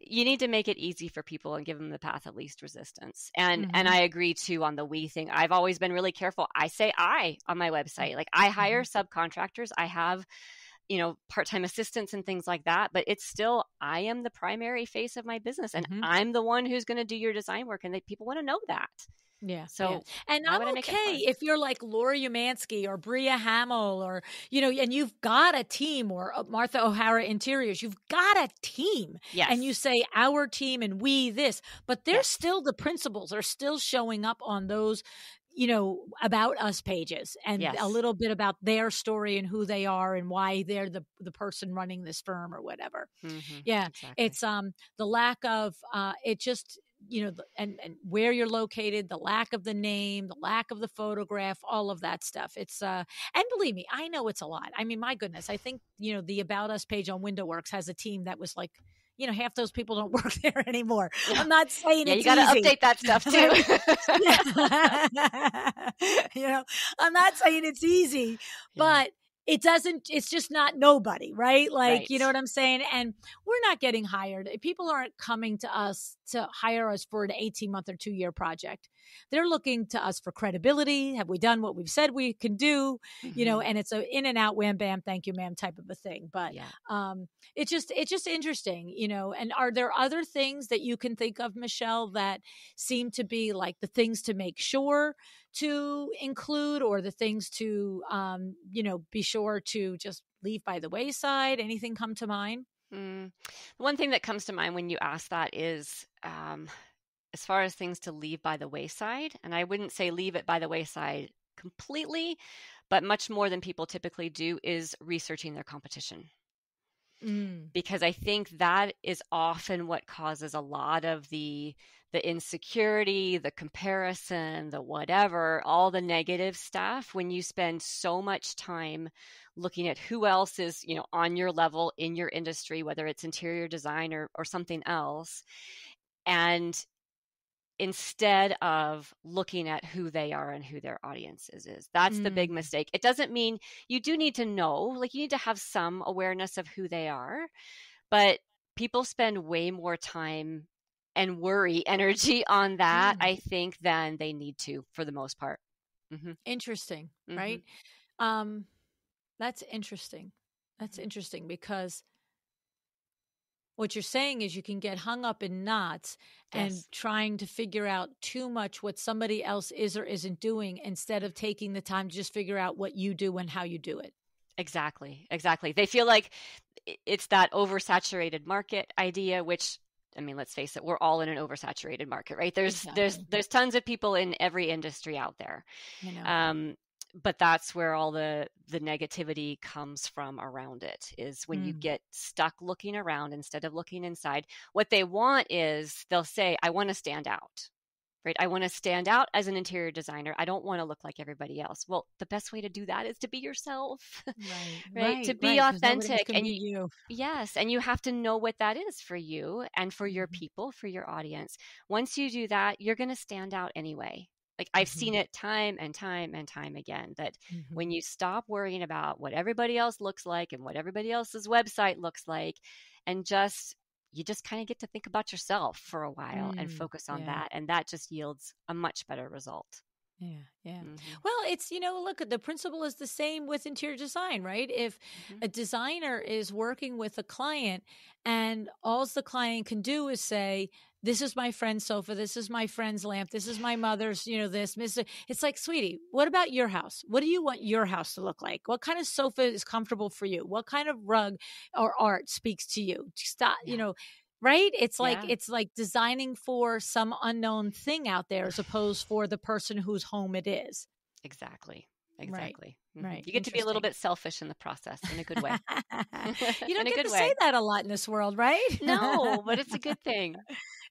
you need to make it easy for people and give them the path of least resistance. And and I agree too on the we thing. I've always been really careful. I say I on my website. Like, I hire subcontractors. I have, you know, part-time assistants and things like that, but it's still, I am the primary face of my business, and I'm the one who's going to do your design work, and people want to know that. Yeah. So, and I'm okay if you're like Laura Umansky or Bria Hamill, or, you know, and you've got a team, or Martha O'Hara Interiors, you've got a team, and you say our team and we this, but they're still, the principles are still showing up on those, you know, about us pages, and a little bit about their story and who they are and why they're the person running this firm or whatever. Yeah. Exactly. It's the lack of it just, you know, and where you're located, the lack of the name, the lack of the photograph, all of that stuff. It's, and believe me, I know it's a lot. I mean, my goodness, I think, you know, the About Us page on Window Works has a team that was like, you know, half those people don't work there anymore. Yeah. I'm not saying it's easy. You got to update that stuff too. You know, I'm not saying it's easy, but it doesn't, it's just not nobody, right? Like, you know what I'm saying? And we're not getting hired. People aren't coming to us to hire us for an 18-month or 2-year project. They're looking to us for credibility. Have we done what we've said we can do? You know, and it's a in and out, wham, bam, thank you, ma'am type of a thing. But it's just interesting, you know. And are there other things that you can think of, Michelle, that seem to be like the things to make sure to include, or the things to, you know, be sure to just leave by the wayside? Anything come to mind? The one thing that comes to mind when you ask that is, as far as things to leave by the wayside, and I wouldn't say leave it by the wayside completely, but much more than people typically do, is researching their competition. Because I think that is often what causes a lot of the insecurity, the comparison, the whatever, all the negative stuff, when you spend so much time looking at who else is, you know, on your level in your industry, whether it's interior design or something else. And instead of looking at who they are and who their audience is. That's the big mistake. It doesn't mean you do need to know, like, you need to have some awareness of who they are, but people spend way more time and worry energy on that, I think, than they need to, for the most part. Interesting, right? That's interesting. That's interesting, because what you're saying is you can get hung up in knots and trying to figure out too much what somebody else is or isn't doing, instead of taking the time to just figure out what you do and how you do it. Exactly. Exactly. They feel like it's that oversaturated market idea, which, I mean, let's face it, we're all in an oversaturated market, right? There's tons of people in every industry out there. You know. But that's where all the negativity comes from around it, is when you get stuck looking around instead of looking inside. What they want is, they'll say, I want to stand out, right? I want to stand out as an interior designer. I don't want to look like everybody else. Well, the best way to do that is to be yourself, right? To be authentic. And you. Yes. And you have to know what that is for you and for your people, for your audience. Once you do that, you're going to stand out anyway. Like, I've seen it time and time and time again, that when you stop worrying about what everybody else looks like and what everybody else's website looks like, and just, you just kind of get to think about yourself for a while and focus on that. And that just yields a much better result. Yeah. Yeah. Well, it's, you know, look, the principle is the same with interior design, right? If a designer is working with a client and all the client can do is say, this is my friend's sofa, this is my friend's lamp, this is my mother's, you know, this, it's like, sweetie, what about your house? What do you want your house to look like? What kind of sofa is comfortable for you? What kind of rug or art speaks to you? Stop, you know, right? It's like, it's like designing for some unknown thing out there, as opposed for the person whose home it is. Exactly. Exactly. Right. Right. You get to be a little bit selfish in the process in a good way. You don't get to say that a lot in this world, right? No, but it's a good thing.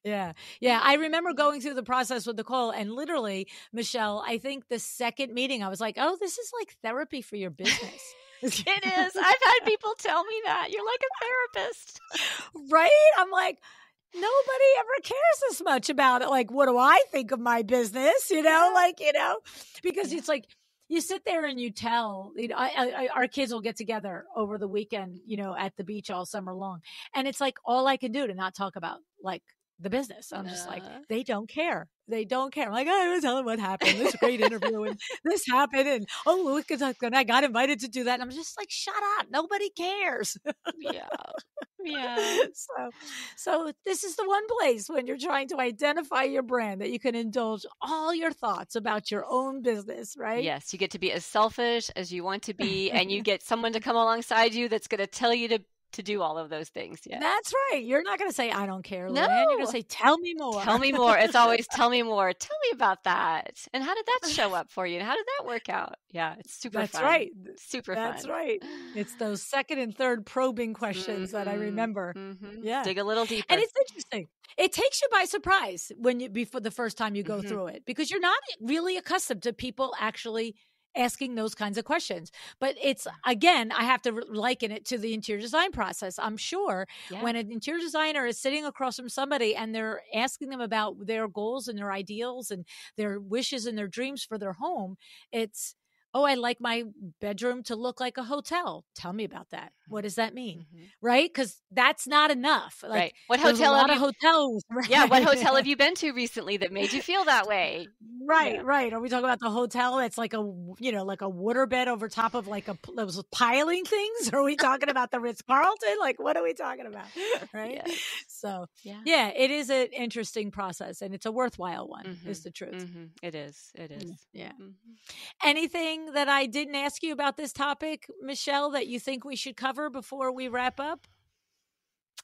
Yeah. Yeah. I remember going through the process with Nicole, and literally, Michelle, I think the second meeting, I was like, oh, this is like therapy for your business. It is. I've had people tell me that. You're like a therapist. Right? I'm like, nobody ever cares this much about it. Like, what do I think of my business? You know, like, you know, because it's like, you sit there and you tell, you know, our kids will get together over the weekend, you know, at the beach all summer long. And it's like all I can do to not talk about like the business. I'm just like, they don't care. They don't care. I'm like, I was telling what happened. This great interview and this happened. And oh, and I got invited to do that. And I'm just like, shut up. Nobody cares. Yeah. Yeah. So this is the one place when you're trying to identify your brand that you can indulge all your thoughts about your own business, right? Yes. You get to be as selfish as you want to be, and you get someone to come alongside you that's going to tell you to do all of those things. Yeah. That's right. You're not going to say, I don't care, Luann. No. You're going to say, tell me more. Tell me more. It's always, tell me more. Tell me about that. And how did that show up for you? And how did that work out? Yeah. It's super fun. That's right. Super That's fun. That's right. It's those second and third probing questions that I remember. Mm-hmm. Yeah. Dig a little deeper. And it's interesting. It takes you by surprise when you, before the first time you go through it, because you're not really accustomed to people actually asking those kinds of questions. But it's, again, I have to liken it to the interior design process. I'm sure when an interior designer is sitting across from somebody and they're asking them about their goals and their ideals and their wishes and their dreams for their home, it's, oh, I like my bedroom to look like a hotel. Tell me about that. What does that mean? Right? Because that's not enough. Like, right. What hotel? A lot of hotels. Right? Yeah. What hotel have you been to recently that made you feel that way? Right. Yeah. Right. Are we talking about the hotel that's like a, you know, like a waterbed over top of like a, those piling things? Are we talking about the Ritz-Carlton? Like, what are we talking about? Right. Yeah. So yeah, it is an interesting process, and it's a worthwhile one is the truth. It is. It is. Yeah. Anything that I didn't ask you about this topic, Michelle, that you think we should cover before we wrap up?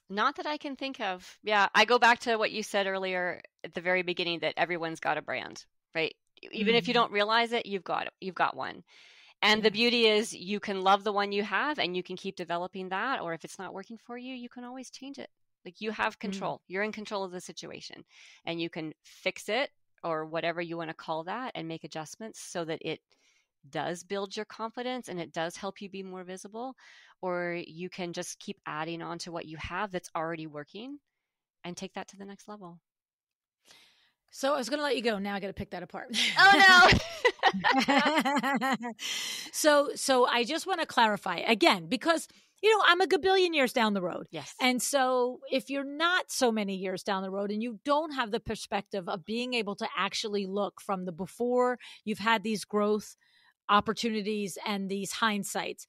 Not that I can think of. Yeah. I go back to what you said earlier at the very beginning, that everyone's got a brand, right? Even if you don't realize it, you've got one. And the beauty is you can love the one you have, and you can keep developing that. Or if it's not working for you, you can always change it. Like, you have control. You're in control of the situation, and you can fix it, or whatever you want to call that, and make adjustments so that it does build your confidence and it does help you be more visible. Or you can just keep adding on to what you have that's already working and take that to the next level. So I was going to let you go. Now I got to pick that apart. Oh no. So I just want to clarify again, because, you know, I'm a gabillion years down the road. Yes. And so if you're not so many years down the road and you don't have the perspective of being able to actually look from the before you've had these growth opportunities and these hindsights.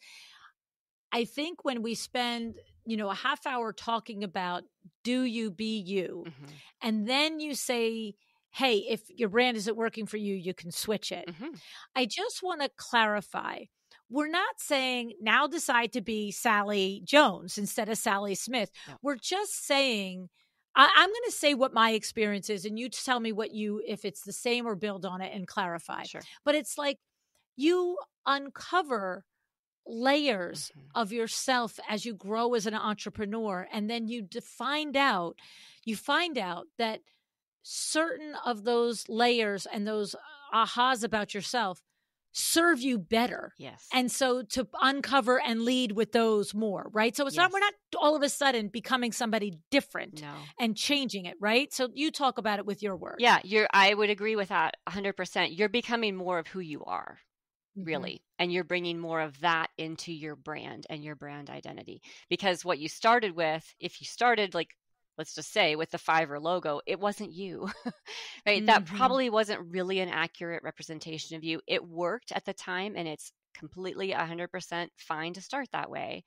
I think when we spend, you know, a half hour talking about do you be you, and then you say, hey, if your brand isn't working for you, you can switch it. I just want to clarify. We're not saying now decide to be Sally Jones instead of Sally Smith. No. We're just saying, I'm going to say what my experience is, and you tell me what you, if it's the same, or build on it and clarify. Sure. But it's like, you uncover layers of yourself as you grow as an entrepreneur. And then you find out that certain of those layers and those ahas about yourself serve you better. Yes. And so to uncover and lead with those more, right? So it's not, we're not all of a sudden becoming somebody different and changing it, right? So you talk about it with your work. Yeah, I would agree with that 100%. You're becoming more of who you are. Really. And you're bringing more of that into your brand and your brand identity, because what you started with, if you started, like, let's just say with the Fiverr logo, it wasn't you, right? That probably wasn't really an accurate representation of you. It worked at the time, and it's completely 100% fine to start that way,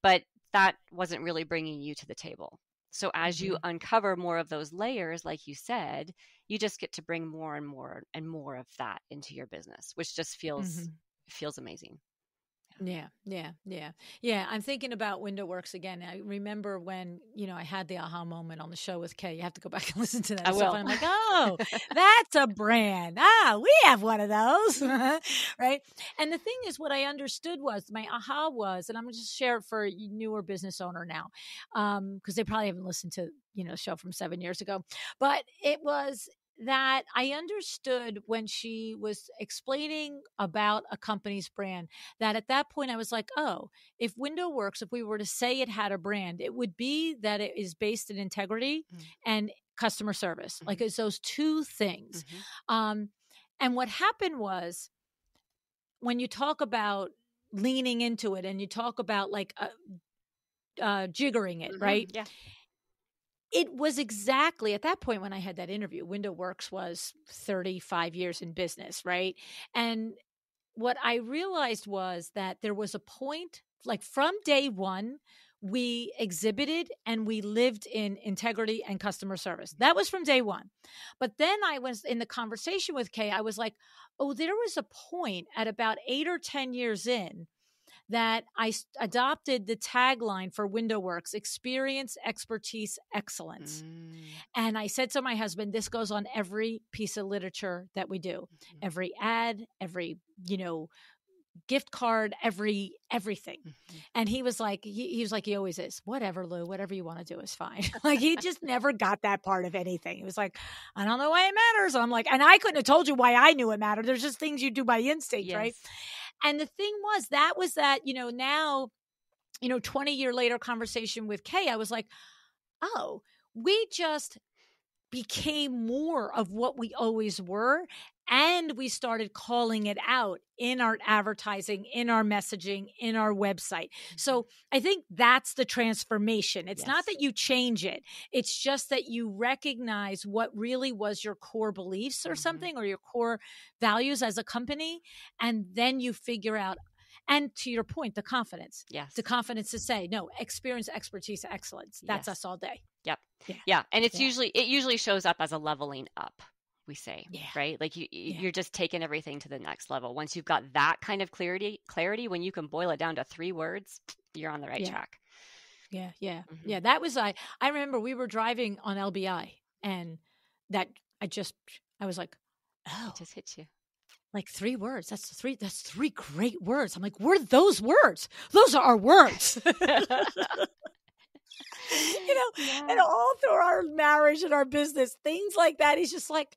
but that wasn't really bringing you to the table. So as you uncover more of those layers, like you said, you just get to bring more and more and more of that into your business, which just feels amazing. Yeah. I'm thinking about Window Works again. I remember when, you know, I had the aha moment on the show with Kay. You have to go back and listen to that. I will. I'm like, oh, that's a brand. Ah, we have one of those. Right. And the thing is, what I understood was, my aha was, and I'm going to just share it for a newer business owner now, because they probably haven't listened to, you know, the show from 7 years ago, but it was that I understood when she was explaining about a company's brand, that at that point I was like, oh, if Window Works, if we were to say it had a brand, it would be that it is based in integrity and customer service. Like, it's those two things. And what happened was, when you talk about leaning into it and you talk about like jiggering it, right? Yeah. It was exactly at that point when I had that interview. Window Works was 35 years in business, right? And what I realized was that there was a point, like from day one, we exhibited and we lived in integrity and customer service. That was from day one. But then I was in the conversation with Kay, I was like, oh, there was a point at about 8 or 10 years in that I adopted the tagline for Window Works: experience, expertise, excellence. And I said to my husband, this goes on every piece of literature that we do, every ad, every, you know, gift card, everything. And he was like, he was like, he always is, whatever, Lou, whatever you want to do is fine. Like, he just never got that part of anything. He was like, I don't know why it matters. I'm like, and I couldn't have told you why I knew it mattered. There's just things you do by instinct, right? And the thing was, that was that, you know, now, you know, 20-year later conversation with Kay, I was like, oh, we just became more of what we always were. And we started calling it out in our advertising, in our messaging, in our website. So I think that's the transformation. It's not that you change it. It's just that you recognize what really was your core beliefs or something, or your core values as a company. And then you figure out, and to your point, the confidence. The confidence to say, no, experience, expertise, excellence. That's us all day. Yeah. And it's usually, it usually shows up as a leveling up, we say, right? Like, you're just taking everything to the next level. Once you've got that kind of clarity, when you can boil it down to 3 words, you're on the right track. That was, I remember we were driving on LBI, and that I was like, oh, it just hit you. Like, 3 words. That's 3 great words. I'm like, were those words? Those are our words. You know, and all through our marriage and our business, things like that. He's just like,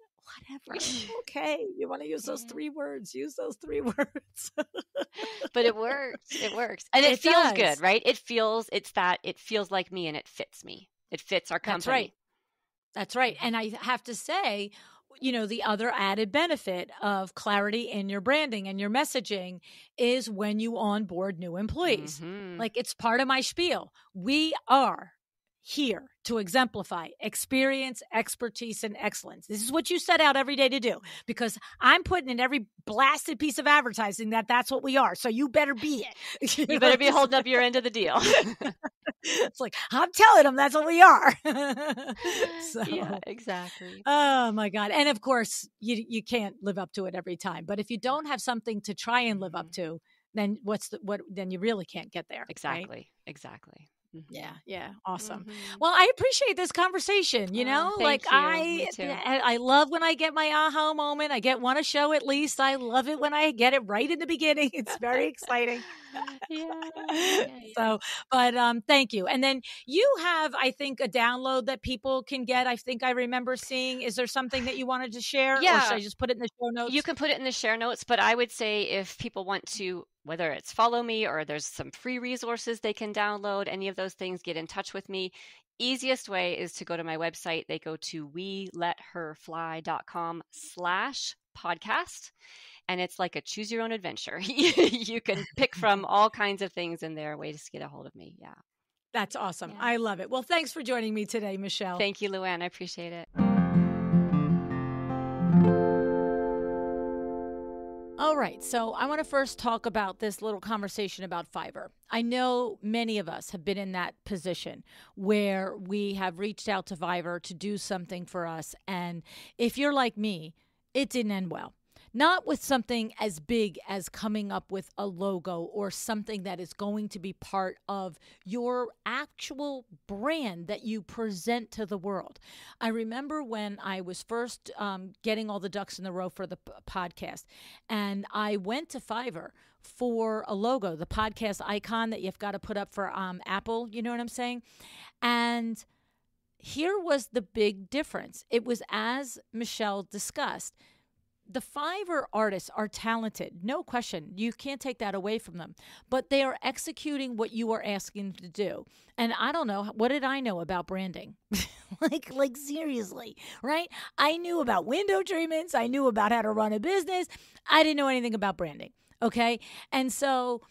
whatever. Okay. You want to use those 3 words, use those 3 words. But it works. It works. And it feels good, right? It feels like me, and it fits me. It fits our company. That's right. And I have to say, you know, the other added benefit of clarity in your branding and your messaging is when you onboard new employees. Like, it's part of my spiel. We are here to exemplify experience, expertise, and excellence. This is what you set out every day to do, because I'm putting in every blasted piece of advertising that that's what we are. So you better be it. You better be holding up your end of the deal. It's like, I'm telling them that's what we are. So, yeah, exactly. Oh my God. And of course, you can't live up to it every time, but if you don't have something to try and live up to, then then you really can't get there. Exactly. Right? Exactly. Yeah. Awesome. Well, I appreciate this conversation, you know, I love when I get my aha moment. I get one a show at least. I love it when I get it right in the beginning. It's very exciting. So, but thank you. And then you have, I think, a download that people can get. I think I remember seeing. Is there something that you wanted to share? Or should I just put it in the show notes? You can put it in the show notes, but I would say if people want to, whether it's follow me or there's some free resources they can download, any of those things, get in touch with me. Easiest way is to go to my website. They go to WeLetHerFly.com/podcast. And it's like a choose your own adventure. You can pick from all kinds of things in there, ways to get a hold of me. Yeah. That's awesome. Yeah. I love it. Well, thanks for joining me today, Michelle. Thank you, Luann. I appreciate it. All right. So I want to first talk about this little conversation about Fiverr. I know many of us have been in that position where we have reached out to Fiverr to do something for us. And if you're like me, it didn't end well. Not with something as big as coming up with a logo or something that is going to be part of your actual brand that you present to the world. I remember when I was first getting all the ducks in the row for the podcast, and I went to Fiverr for a logo, the podcast icon that you've got to put up for Apple, you know what I'm saying? And here was the big difference. It was, as Michelle discussed, the Fiverr artists are talented, no question. You can't take that away from them. But they are executing what you are asking them to do. And I don't know, what did I know about branding? like seriously, right? I knew about window treatments. I knew about how to run a business. I didn't know anything about branding, okay? And so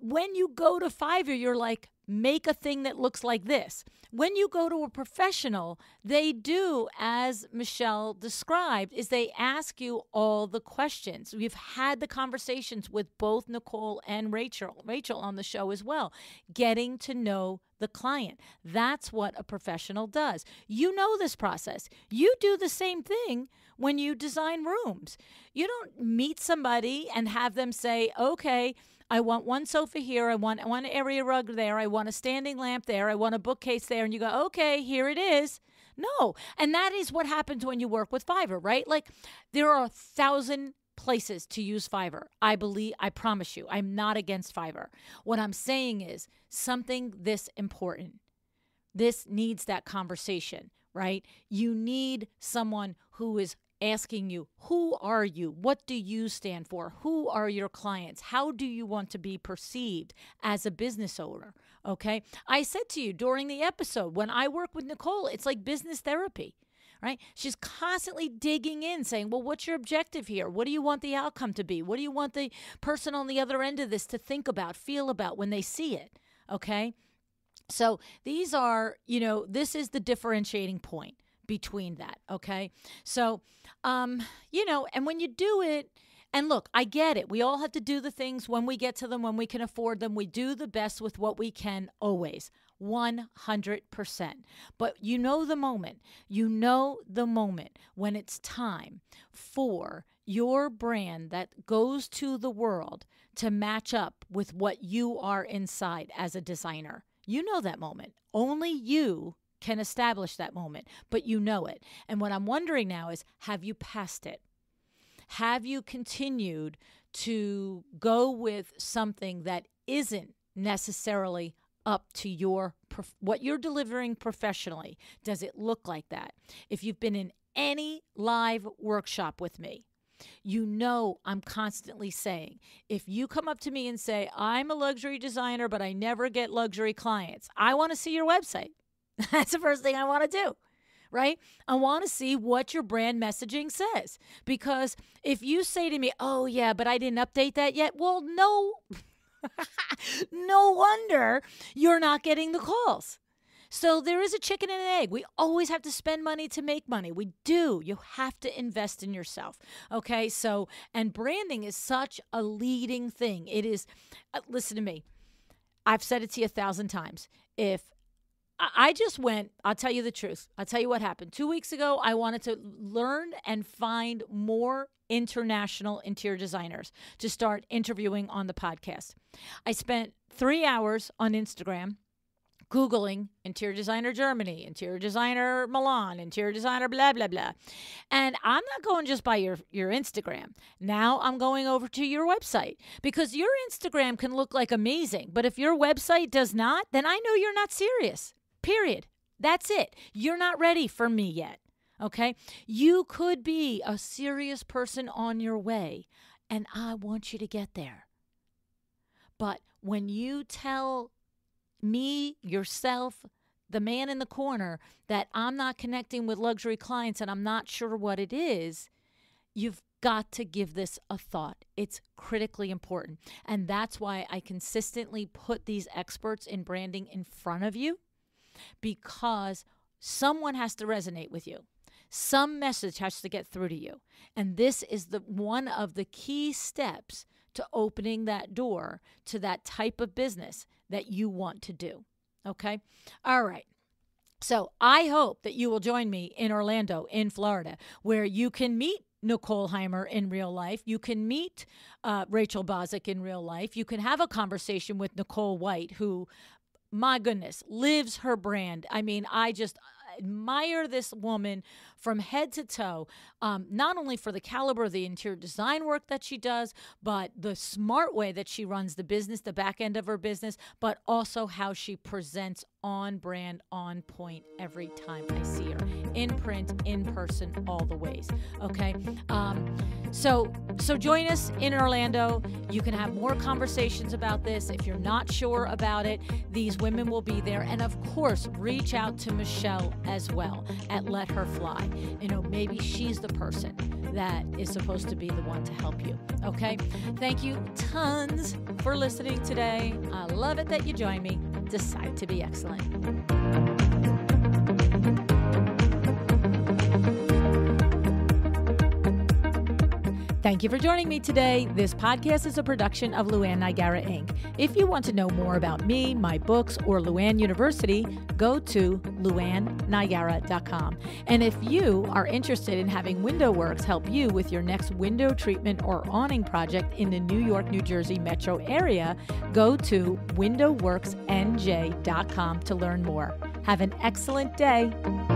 when you go to Fiverr, you're like, make a thing that looks like this. When you go to a professional, they do, as Michelle described, is they ask you all the questions. We've had the conversations with both Nicole and Rachel on the show as well, getting to know the client. That's what a professional does. You know this process. You do the same thing when you design rooms. You don't meet somebody and have them say, okay, I want one sofa here, I want one area rug there, I want a standing lamp there, I want a bookcase there, and you go, okay, here it is. No, and that is what happens when you work with Fiverr, right? Like, there are 1,000 places to use Fiverr. I promise you, I'm not against Fiverr. What I'm saying is something this important, this needs that conversation, right? You need someone who is asking you, who are you? What do you stand for? Who are your clients? How do you want to be perceived as a business owner? Okay. I said to you during the episode, when I work with Nicole, it's like business therapy, right? She's constantly digging in saying, well, what's your objective here? What do you want the outcome to be? What do you want the person on the other end of this to think about, feel about when they see it? Okay. So these are, you know, this is the differentiating point between that, okay? So, you know, and when you do it, and look, I get it. We all have to do the things when we get to them, when we can afford them. We do the best with what we can always, 100%. But you know the moment. You know the moment when it's time for your brand that goes to the world to match up with what you are inside as a designer. You know that moment. Only you can establish that moment, but you know it. And what I'm wondering now is, have you passed it? Have you continued to go with something that isn't necessarily up to your what you're delivering professionally? Does it look like that? If you've been in any live workshop with me, you know I'm constantly saying, if you come up to me and say, I'm a luxury designer, but I never get luxury clients, I want to see your website. That's the first thing I want to do, right? I want to see what your brand messaging says. Because if you say to me, oh, yeah, but I didn't update that yet. Well, no, no wonder you're not getting the calls. So there is a chicken and an egg. We always have to spend money to make money. We do. You have to invest in yourself. Okay. So, and branding is such a leading thing. It is, listen to me. I've said it to you 1,000 times. If I just went, I'll tell you the truth. I'll tell you what happened. 2 weeks ago, I wanted to learn and find more international interior designers to start interviewing on the podcast. I spent 3 hours on Instagram Googling interior designer Germany, interior designer Milan, interior designer blah, blah, blah. And I'm not going just by your Instagram. Now I'm going over to your website, because your Instagram can look like amazing. But if your website does not, then I know you're not serious. Period. That's it. You're not ready for me yet. Okay. You could be a serious person on your way, and I want you to get there. But when you tell me, yourself, the man in the corner, that I'm not connecting with luxury clients and I'm not sure what it is, you've got to give this a thought. It's critically important. And that's why I consistently put these experts in branding in front of you, because someone has to resonate with you. Some message has to get through to you. And this is the one of the key steps to opening that door to that type of business that you want to do. Okay. All right. So I hope that you will join me in Orlando, in Florida, where you can meet Nicole Heimer in real life. You can meet Rachel Bozik in real life. You can have a conversation with Nicole White, who, my goodness, lives her brand. I mean, I just admire this woman from head to toe, not only for the caliber of the interior design work that she does, but the smart way that she runs the business, the back end of her business, but also how she presents on brand, on point every time I see her. In print, in person, all the ways. Okay? So join us in Orlando. You can have more conversations about this. If you're not sure about it, these women will be there. And of course, reach out to Michelle as well at Let Her Fly. You know, maybe she's the person that is supposed to be the one to help you. Okay? Thank you tons for listening today. I love it that you joined me. Decide to be excellent. Thank you for joining me today. This podcast is a production of Luann Nigara, Inc. If you want to know more about me, my books, or Luann University, go to LuannNigara.com. And if you are interested in having Window Works help you with your next window treatment or awning project in the New York, New Jersey metro area, go to WindowWorksNJ.com to learn more. Have an excellent day.